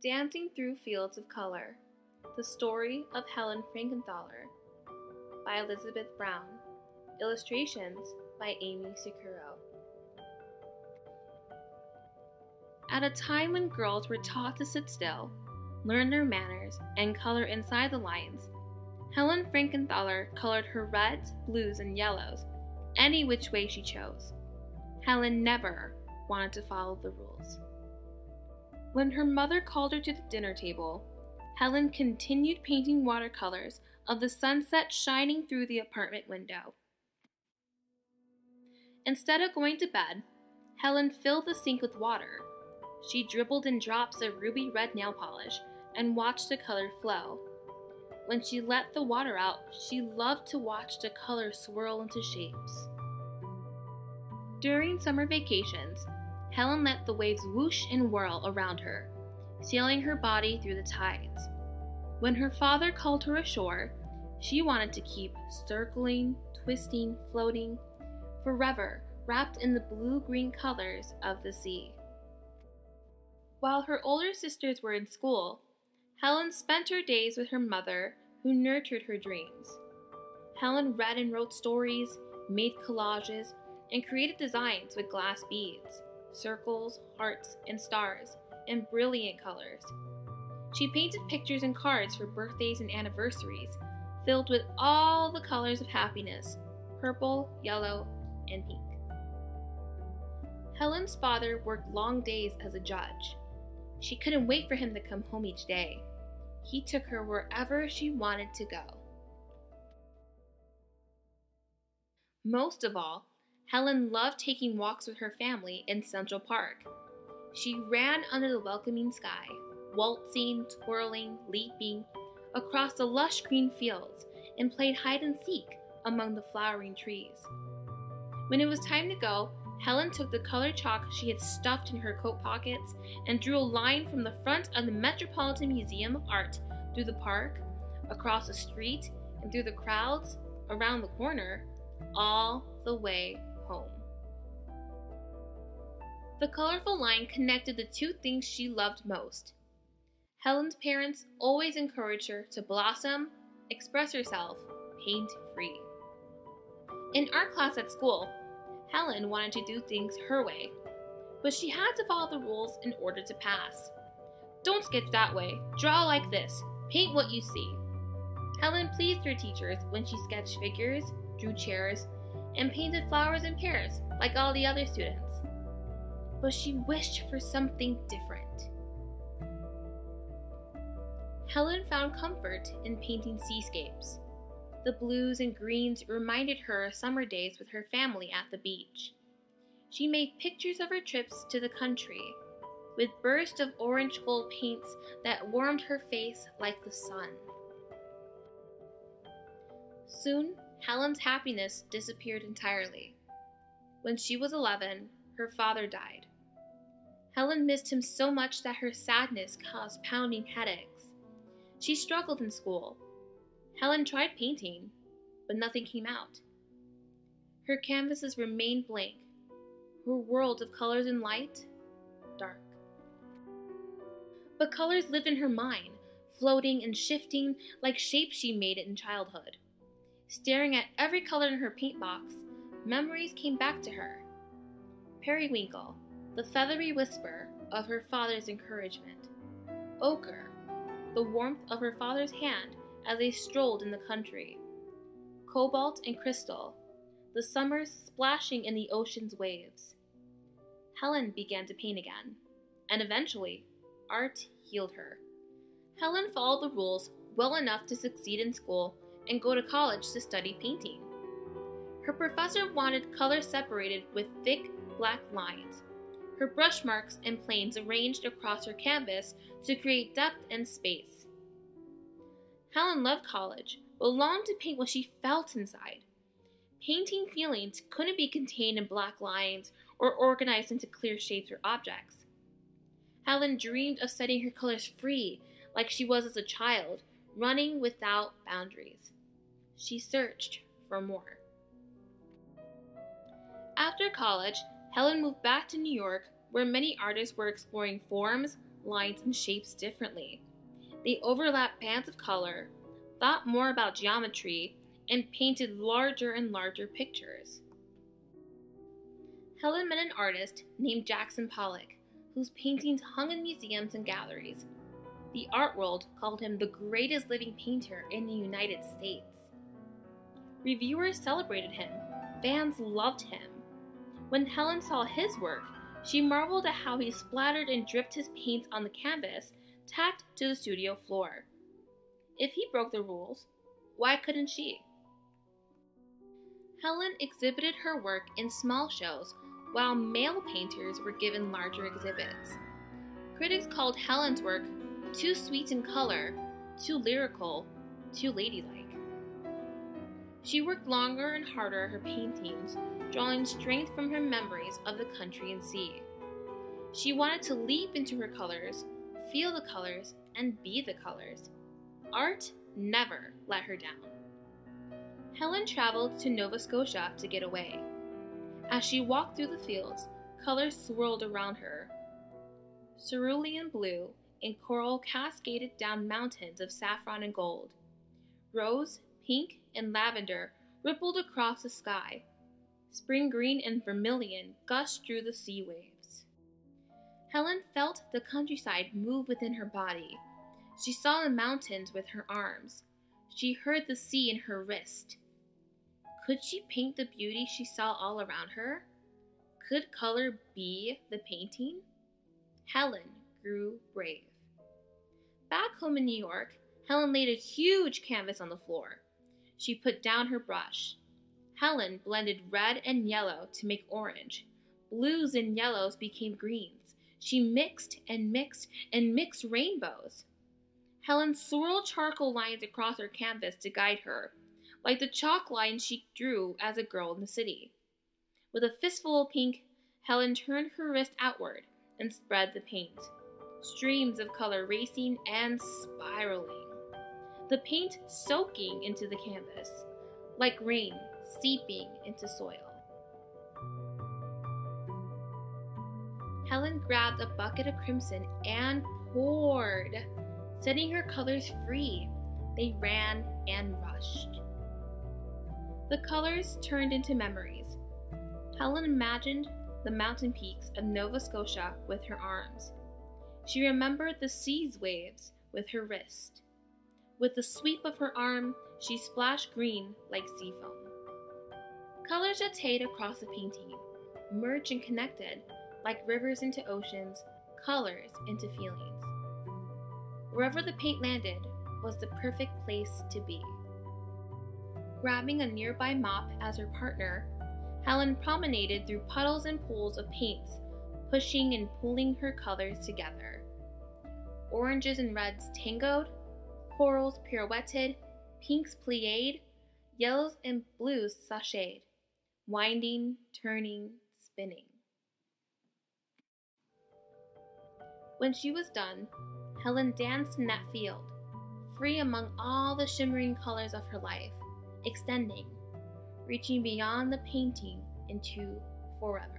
Dancing Through Fields of Color, The Story of Helen Frankenthaler, by Elizabeth Brown. Illustrations by Aimee Sicuro. At a time when girls were taught to sit still, learn their manners, and color inside the lines, Helen Frankenthaler colored her reds, blues, and yellows any which way she chose. Helen never wanted to follow the rules. When her mother called her to the dinner table, Helen continued painting watercolors of the sunset shining through the apartment window. Instead of going to bed, Helen filled the sink with water. She dribbled in drops of ruby red nail polish and watched the color flow. When she let the water out, she loved to watch the color swirl into shapes. During summer vacations, Helen let the waves whoosh and whirl around her, sailing her body through the tides. When her father called her ashore, she wanted to keep circling, twisting, floating, forever wrapped in the blue-green colors of the sea. While her older sisters were in school, Helen spent her days with her mother, who nurtured her dreams. Helen read and wrote stories, made collages, and created designs with glass beads, circles, hearts, and stars, in brilliant colors. She painted pictures and cards for birthdays and anniversaries, filled with all the colors of happiness, purple, yellow, and pink. Helen's father worked long days as a judge. She couldn't wait for him to come home each day. He took her wherever she wanted to go. Most of all, Helen loved taking walks with her family in Central Park. She ran under the welcoming sky, waltzing, twirling, leaping, across the lush green fields, and played hide and seek among the flowering trees. When it was time to go, Helen took the colored chalk she had stuffed in her coat pockets and drew a line from the front of the Metropolitan Museum of Art through the park, across the street, and through the crowds, around the corner, all the way home. The colorful line connected the two things she loved most. Helen's parents always encouraged her to blossom, express herself, pain-free. In art class at school, Helen wanted to do things her way, but she had to follow the rules in order to pass. Don't sketch that way, draw like this, paint what you see. Helen pleased her teachers when she sketched figures, drew chairs, and painted flowers and pears like all the other students. But she wished for something different. Helen found comfort in painting seascapes. The blues and greens reminded her of summer days with her family at the beach. She made pictures of her trips to the country, with bursts of orange gold paints that warmed her face like the sun. Soon, Helen's happiness disappeared entirely. When she was 11, her father died. Helen missed him so much that her sadness caused pounding headaches. She struggled in school. Helen tried painting, but nothing came out. Her canvases remained blank, her world of colors and light, dark. But colors lived in her mind, floating and shifting like shapes she made in childhood. Staring at every color in her paint box, memories came back to her. Periwinkle, the feathery whisper of her father's encouragement. Ochre, the warmth of her father's hand as they strolled in the country. Cobalt and crystal, the summers splashing in the ocean's waves. Helen began to paint again, and eventually, art healed her. Helen followed the rules well enough to succeed in school and go to college to study painting. Her professor wanted color separated with thick black lines, her brush marks and planes arranged across her canvas to create depth and space. Helen loved college, but longed to paint what she felt inside. Painting feelings couldn't be contained in black lines or organized into clear shapes or objects. Helen dreamed of setting her colors free like she was as a child, running without boundaries. She searched for more. After college, Helen moved back to New York where many artists were exploring forms, lines, and shapes differently. They overlapped bands of color, thought more about geometry, and painted larger and larger pictures. Helen met an artist named Jackson Pollock, whose paintings hung in museums and galleries. The art world called him the greatest living painter in the United States. Reviewers celebrated him. Fans loved him. When Helen saw his work, she marveled at how he splattered and dripped his paints on the canvas tacked to the studio floor. If he broke the rules, why couldn't she? Helen exhibited her work in small shows, while male painters were given larger exhibits. Critics called Helen's work too sweet in color, too lyrical, too ladylike. She worked longer and harder at her paintings, drawing strength from her memories of the country and sea. She wanted to leap into her colors, feel the colors, and be the colors. Art never let her down. Helen traveled to Nova Scotia to get away. As she walked through the fields, colors swirled around her. Cerulean blue and coral cascaded down mountains of saffron and gold. Rose, pink, and lavender rippled across the sky. Spring green and vermilion gushed through the sea waves. Helen felt the countryside move within her body. She saw the mountains with her arms. She heard the sea in her wrist. Could she paint the beauty she saw all around her? Could color be the painting? Helen grew brave. Back home in New York, Helen laid a huge canvas on the floor. She put down her brush. Helen blended red and yellow to make orange. Blues and yellows became greens. She mixed and mixed and mixed rainbows. Helen swirled charcoal lines across her canvas to guide her, like the chalk lines she drew as a girl in the city. With a fistful of pink, Helen turned her wrist outward and spread the paint, streams of color racing and spiraling. The paint soaking into the canvas, like rain seeping into soil. Helen grabbed a bucket of crimson and poured, setting her colors free. They ran and rushed. The colors turned into memories. Helen imagined the mountain peaks of Nova Scotia with her arms. She remembered the sea's waves with her wrist. With the sweep of her arm, she splashed green like sea foam. Colors jeted across the painting, merged and connected, like rivers into oceans, colors into feelings. Wherever the paint landed was the perfect place to be. Grabbing a nearby mop as her partner, Helen promenaded through puddles and pools of paints, pushing and pulling her colors together. Oranges and reds tangoed, corals pirouetted, pinks plied, yellows and blues sashayed, winding, turning, spinning. When she was done, Helen danced in that field, free among all the shimmering colors of her life, extending, reaching beyond the painting into forever.